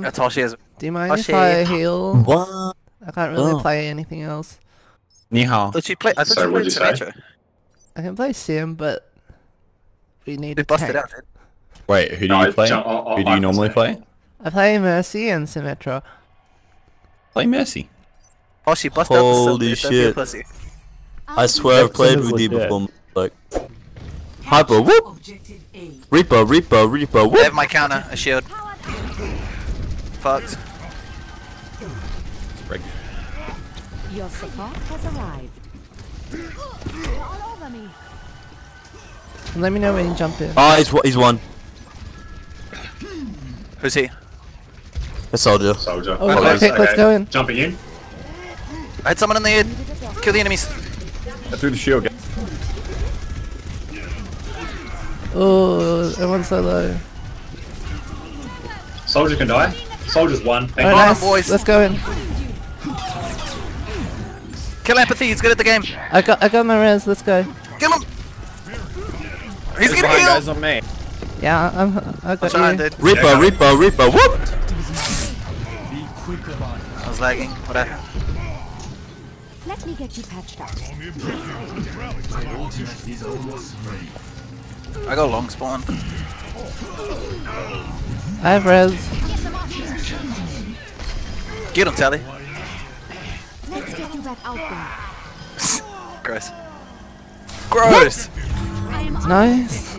That's all she has. Do you mind if I heal? What? I can't really play anything else. Ni hao. Did she play? I thought you played Sinatra. I can play Sim, but we need to bust it out. Wait, who do you play? Who do you normally play? I play Mercy and Symmetra. Play Mercy. Oh, she busted out the shit. Pussy. I swear I've played with you before. Like, hyper whoop. Reaper, Reaper, Reaper. Whoop. I have my counter, a shield. Fucked. Your support has arrived. All over me. Let me know when you jump in. Ah, he's one. Who's he? A soldier. Soldier. Oh, okay, let's go in. Jumping in. I had someone in the head. Kill the enemies. I threw the shield. Oh, everyone's so low. Soldier can die. Soldier's one. Thank you. Nice. Boys. Let's go in. Kill Apathy. He's good at the game. I got my res. Let's go. Kill him. He's getting healed. Guys on me. Yeah, I got you. Reaper, Reaper, Reaper, whoop! I was lagging, whatever. Let me get you patched up. I got long spawn. I have res. Get him, Tally. Let's get you back out there. Gross. Gross! Nice.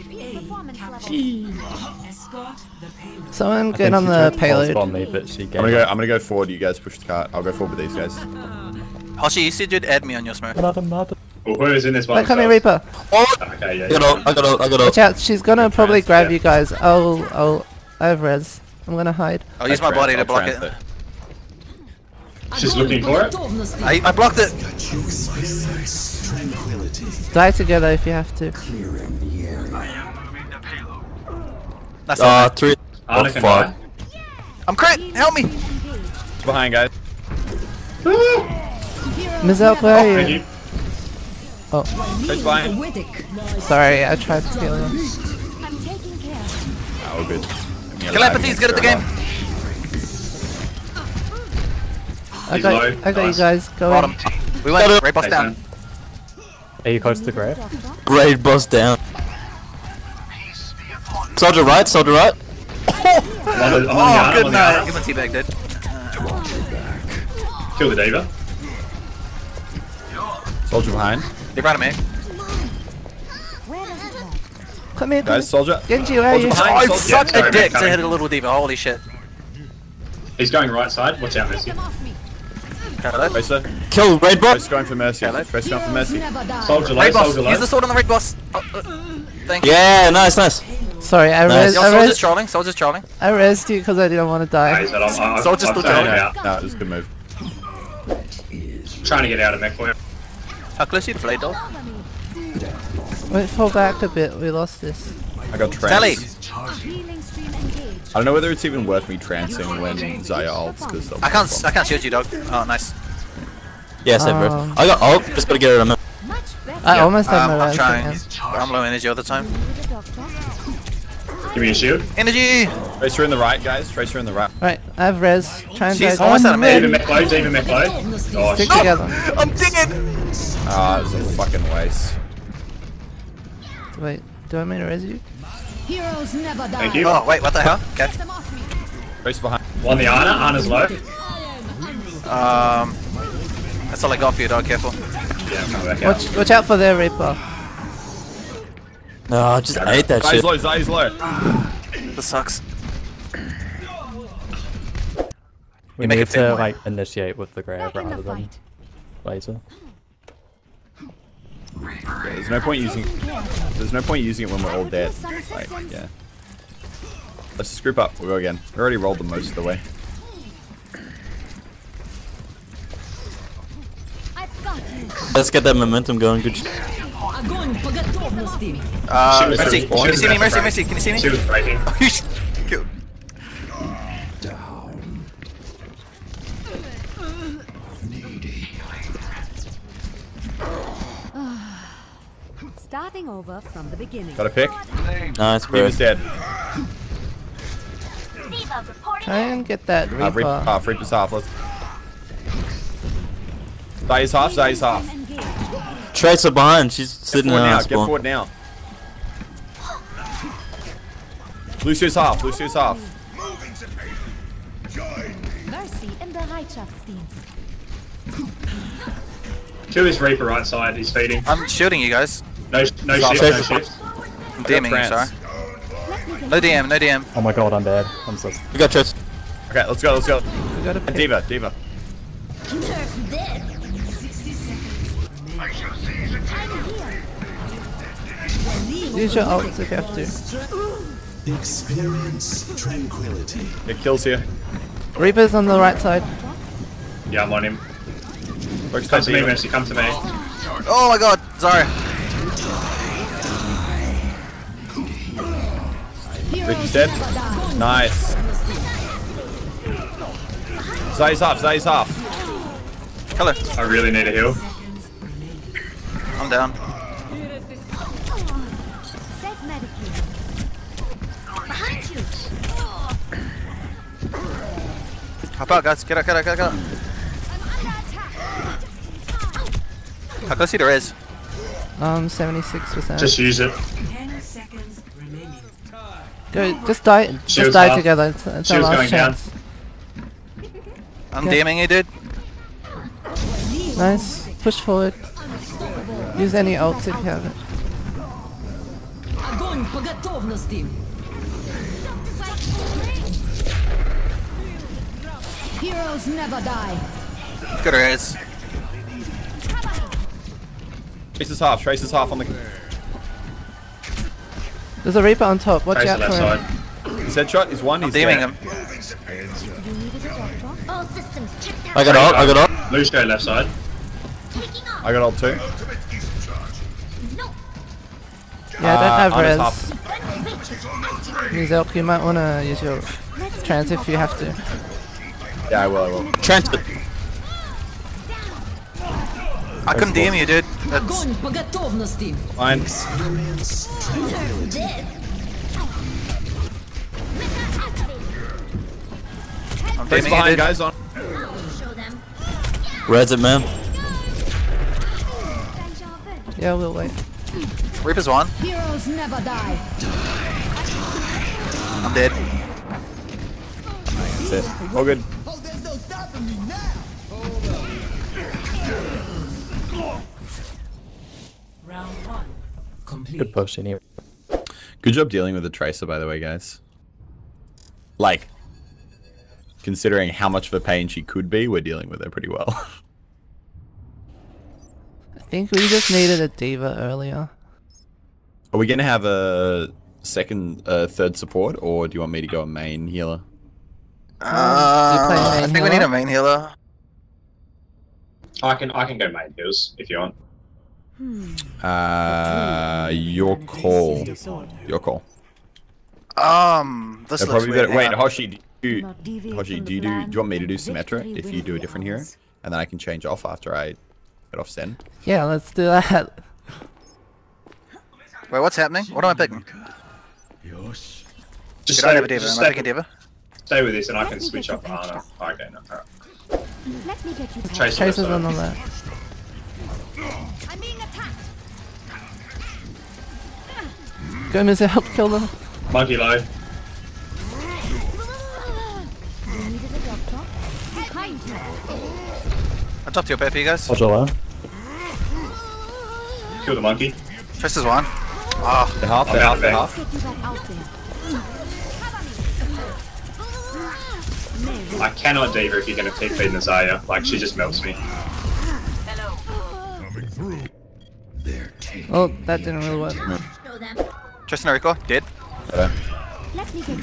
Someone get on the payload. I'm gonna go forward. You guys push the cart. I'll go forward with these guys. Hoshi, you should add me on your smoke. Who is in this one? Coming Reaper. Oh, okay, yeah. I got all. Watch out! She's gonna probably grab you guys. I have res. I'm gonna hide. I'll use my body to block it. She's looking for it. I blocked it. Die together if you have to. That's three. Oh, fuck. I'm crit. Help me. It's behind, guys. Muselk, where are you? Oh. It's behind. Sorry, I tried to kill him. Oh, good. Telepathy's good at the game. I got you guys. Go on. We went. Raid boss down. Are you close to the grave? Raid boss down. Soldier right, soldier right. Oh, good night. Give him a teabag, dude. Kill the diva. Soldier behind. They're right at me. Come here, guys. Soldier. Genji, where are you? I suck a dick to hit a little diva. Holy shit. He's going right side. Watch out, Mercy. Tracer. Kill raid boss. Tracer going for Mercy. Tracer going for Mercy. Soldier low, soldier low. Use the sword on the raid boss. Thank you. Yeah, nice, nice. Sorry, I rezzed. Soldier's trolling. I rezzed you because I didn't want to die. Soldier's still trolling. No, it was a good move. Trying to get out of that corner. How close you to play, dog? Wait, fall back a bit. We lost this. I got tranced. I don't know whether it's even worth me trancing when Zaya ults because I can't shield you, dog. Oh, nice. Yeah, same bro. I got ult. Just gotta get it on him. I almost have my I'm trying. I'm low energy all the time. Give me a shield. Energy! Tracer in the right, guys. Tracer in the right. Right, I have res. Try and die. Almost out of me. Jayden McLeod, Jayden McLeod. Stick together. I'm dinging! Ah, it was a fucking waste. Wait, do I mean to res you? Heroes never die. Thank you. Oh, wait, what the hell? Okay. Tracer behind. One the Ana. Ana's low. That's all I got for you, dog. Careful. Yeah, watch out for their Reaper. No, I just ate that shit. Zai's low, this sucks. We need to, like, initiate with the grab rather than laser. Yeah, there's no point using it when we're all dead. Like, yeah. Let's just group up. We'll go again. We already rolled them most of the way. Let's get that momentum going. Good. Mercy, can you see me? Mercy, Mercy, can you see me? She was fighting. Starting over from the beginning. Got a pick. Nice, bro. He was dead. Try and get that Reaper. Reaper's halfless. Zai's half, Zai's half. Tracer behind, she's sitting in her spawn. Get forward now. Lucio's half, Lucio's half. Mercy in the Hightrapsdienst. Two is Reaper right side, he's feeding. I'm shielding you guys. No shift, no shift. I'm DMing you, sorry. No DM, no DM. Oh my god, I'm dead. I'm so sick. We got Tracer. Okay, let's go, let's go. We got a Diva, Diva. Use your ults if you have to. Experience tranquility. It kills here. Reaper's on the right side. Yeah, I'm on him. Come to me, Mercy, come to me. Oh my god, sorry. Ricky's dead. Nice. Zai's half, Zai's half. Hello. I really need a heal. I'm down. Behind you. Hop out, guys. Get out, get out, get out. How close you to res? 76%. Just use it. Go, just die. Just die together. It's our last chance. I'm DMing you, dude. Nice. Push forward. Use any ults if you have it. Heroes never die. Good res. Tracer's half. Tracer's half on the. There's a Reaper on top. Watch out for him. His headshot is one. He's DMing him. I got ult. I got ult. Lucio left side. I got ult too. Yeah, I don't have res. Muselk, you might want to use your trans if you have to. Yeah, I will, I will. Trans. I couldn't DM you, dude. That's fine. I'm DMing behind, you, guys. On. Res it, man. Yeah, we'll wait. Reaper's one. Heroes never die. I'm dead. That's it. All good. Oh, there's no stopping me now. Round one. Complete. Good push in here. Good job dealing with the Tracer, by the way, guys. Like, considering how much of a pain she could be, we're dealing with her pretty well. I think we just needed a diva earlier. Are we gonna have a third support, or do you want me to go a main healer? I think we need a main healer. I can go main heals if you want. Your call. Your call. This looks weird. Wait, Hoshi, do you want me to do Symmetra if you do a different hero, and then I can change off after I get off Sen? Yeah, let's do that. Wait, what's happening? What am I picking? Just stay with Diva. Stay with this, and I can switch up Ana. Oh, okay, no, alright. Let me get you. Tracer's on the left. I'm being attacked. Gomez, help kill them. Monkey low. I dropped your pair for you guys. I'll draw out. Kill the monkey. Tracer's one. Ah, oh, they're half. I cannot diva if you're gonna keep feeding Azaya. Like, she just melts me. Hello. Oh, that didn't really work. No. Tristan Ariko, dead. Hello.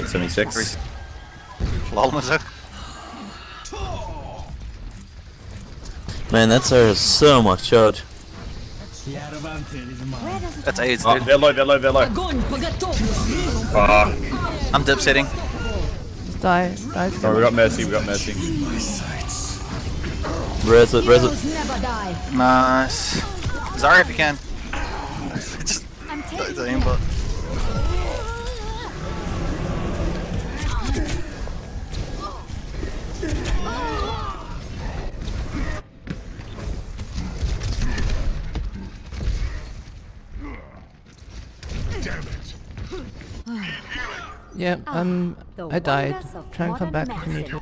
76. Lol, Muselk. Man, that's so much charge. That's AIDS, dude. Oh, they're low. Oh. I'm dip setting. Die. Oh, we got mercy. Res it. Nice. Zarya if you can. Just don't aimbot. Yeah, I died. Try and come back if you need it.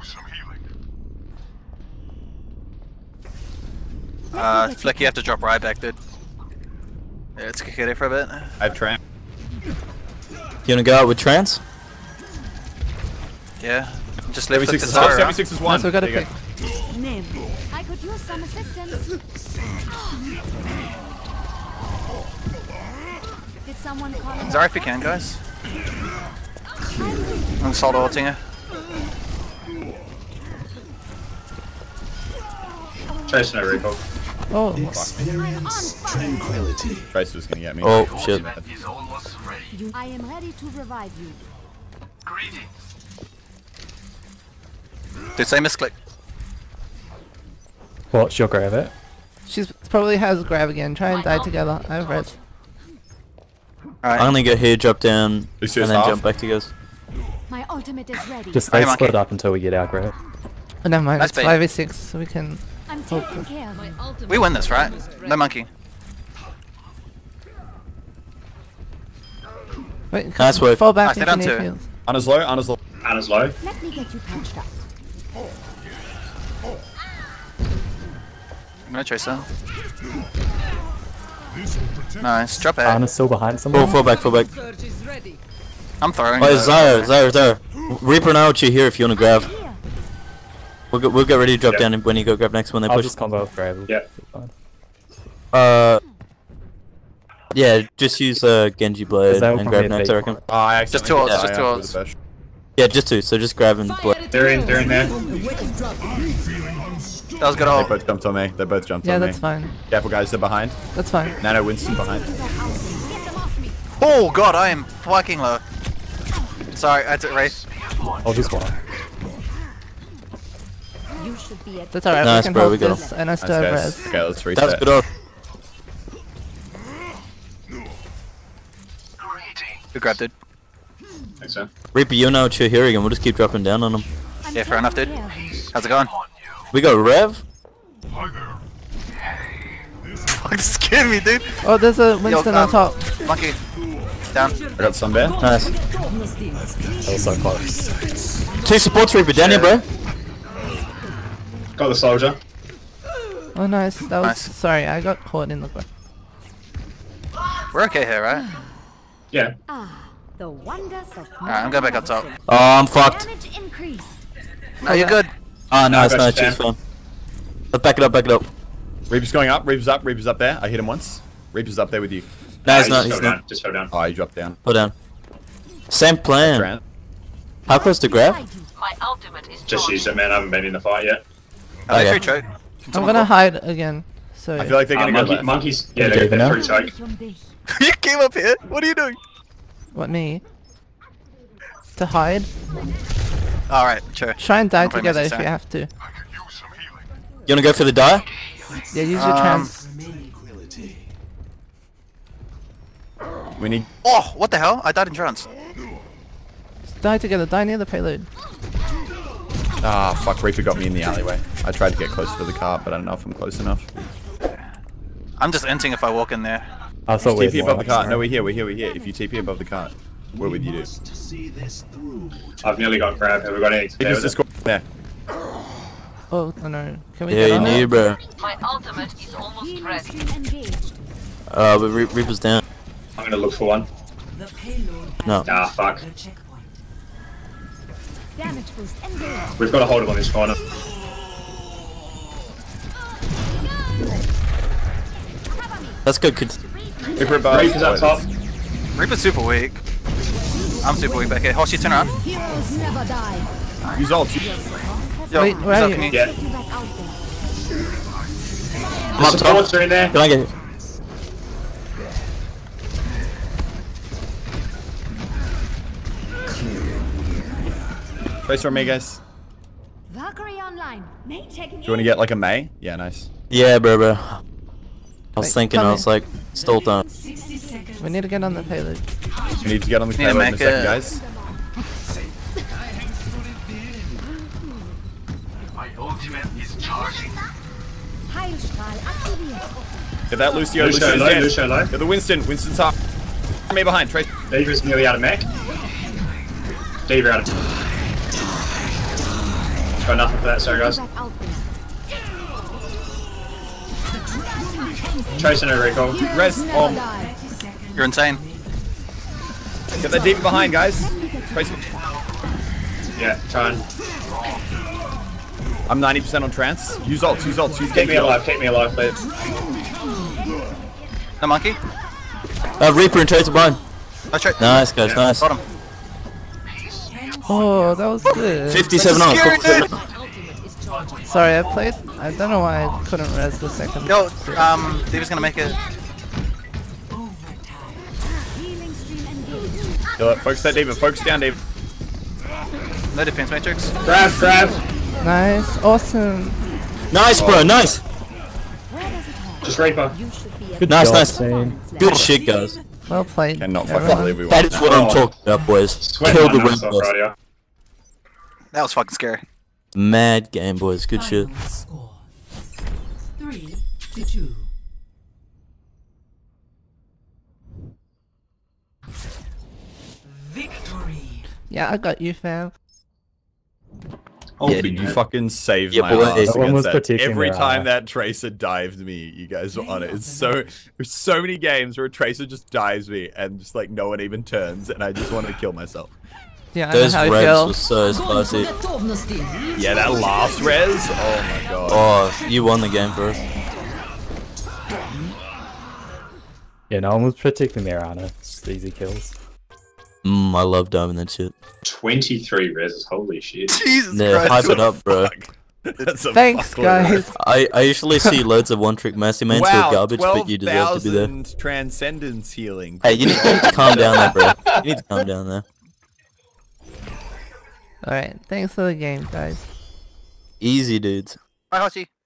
Flick, you have to drop Ryback, dude. Yeah, let's get it for a bit. I have Trance. You wanna go out with Trance? Yeah. Just leave the Zara. 76 is one. That's what I gotta pick. I could use some assistance. Zara if you can, guys. I'm salt ulting her. Chasing her repo. Oh, experience tranquility. Tracer's gonna get me. Oh, shit. I am ready to revive you. Greetings. Did say misclick? What? She'll grab it. She's probably has grab again. Try and die together. I have red. Right. I'm gonna get here, drop down, and then jump back to you guys. My ultimate is ready. Just stay split up until we get out, right? Oh, never mind, it's 5v6, so we can... We win this, right? No monkey. Wait, nice work. Fall back into the field. Anna's low, Anna's low. Anna's low. Let me get you punched up. I'm gonna chase her. Nice, drop it. Anna's still behind somebody. Oh, fall back, fall back. I'm throwing. Oh, Zara, Zara, Zara. Reaper and Aochi here if you want to grab. We'll get ready to drop down when you go grab next one. They push. I'll just combo with grab. Yeah. Yeah, just use Genji Blade and grab next, I reckon. Oh, I just two ults, just two ults. Yeah, just two, so just grab and blade. They're in there. That was good ult. They both jumped on me. They both jumped on me. Yeah, that's fine. Careful, guys. They're behind. That's fine. Nano Winston behind. Oh god, I am fucking low. Sorry, I took race. I'll just go. That's alright. Nice, we can hold this, and I still have res. Okay, let's reset. That's good ult. Good grab, dude. Thanks, man. Reaper, you know what you're hearing, and we'll just keep dropping down on them. Yeah, fair enough, dude. How's it going? We got Rev? Fuck, scared me, dude! Oh, there's a Winston on top. Monkey. Down. I got some bear. Nice. That was so close. Two supports, Reaper. Down here, bro. Got the soldier. Oh, nice. That was... Nice. Sorry, I got caught in the... We're okay here, right? Yeah. Alright, I'm going back up top. Oh, I'm fucked. No, you're good. Ah, oh, no, it's not. She's fine. Back it up, back it up. Reaper's going up, Reaper's up, Reaper's up there. I hit him once. Reaper's up there with you. No, he's not, he's not. Just go down. Oh, he dropped down. Go down. Same plan. How close to grab? Just use it, man. I haven't been in the fight yet. Oh, yeah. Free choke. I'm gonna hide again. So I feel like they're gonna go left. Monkeys. Yeah, they're free choke. You came up here? What are you doing? What, me? To hide? Alright, sure. Try and die together if you have to. You wanna go for the die? Yeah, use your trance. We need... Oh, what the hell? I died in trance. Die together, die near the payload. Ah, oh, fuck, Reaper got me in the alleyway. I tried to get closer to the car, but I don't know if I'm close enough. I'm just inting if I walk in there. I thought we TP above the cart. No, we're here, we're here, we're here. If you TP above the cart, what would you do? I've nearly got grabbed. Have we got any? There. Oh, no. Can we get on? Yeah, you need, bro. My ultimate is almost ready. But Reaper's down. I'm gonna look for one. No. Ah, fuck. We've got to hold him on this corner. That's good. Reaper's up top. Reaper's super weak. I'm super weak back here. Hoshi, turn around. Use ult. Yo, wait, where are you? Yeah. The supports are in there. Can I get it? Tracer on me, guys. Do you want to get like a May? Yeah, nice. Yeah, bro, bro. I was thinking, I was like, still done. We need to get on the payload. We need to get on the payload in a second, guys. My ultimate is charging. Get that Lucio, Lucio, Lucio, Lucio, Lucio. Get the Winston, Winston's up. from me behind, Tracer. Daver's nearly out of mech. Daver out of... Got nothing for that, sorry guys. Tracer no recall. Res bomb. You're insane. Get that Daver behind, guys. Tracer. Yeah, try and... I'm 90% on trance. Use ults, use ults, use... Keep me alive, keep me alive, please. No monkey. Reaper and Tracer behind. Nice guys, yeah, nice. Got him. Oh, that was good. 57 on. Sorry, I played. I don't know why I couldn't res the second. No, David's gonna make it. Kill it. Focus that David. Focus down, David. No defense matrix. Grab, grab. Nice, awesome. Nice, bro, nice. Just Reaper. Good nice, job, nice. Man. Good shit, guys. Well played. Cannot fucking believe we won. That is what I'm talking about, boys. Kill the win. That was fucking scary. Mad game, boys. Good shit. 3-2. Victory. Yeah, I got you, fam. Oh, yeah, you fucking saved my ass against that. Every time that Tracer dived me, you guys were on it. It's so... There's so many games where a Tracer just dives me and just like no one even turns and I just wanted to kill myself. Yeah, those revs were so spicy. Yeah, that last res? Oh my god. Oh, you won the game for us. Yeah, no one was predicting me around it. Just easy kills. I love diving that shit. 23 reses, holy shit. Jesus Christ. Hype it up, bro. Thanks, guys. I usually see loads of one-trick Mercy mains who are garbage, but you deserve to be there. Transcendence healing. Hey, you need to calm down there, bro. You need to calm down there. Alright, thanks for the game, guys. Easy, dudes. Bye, Hoshi.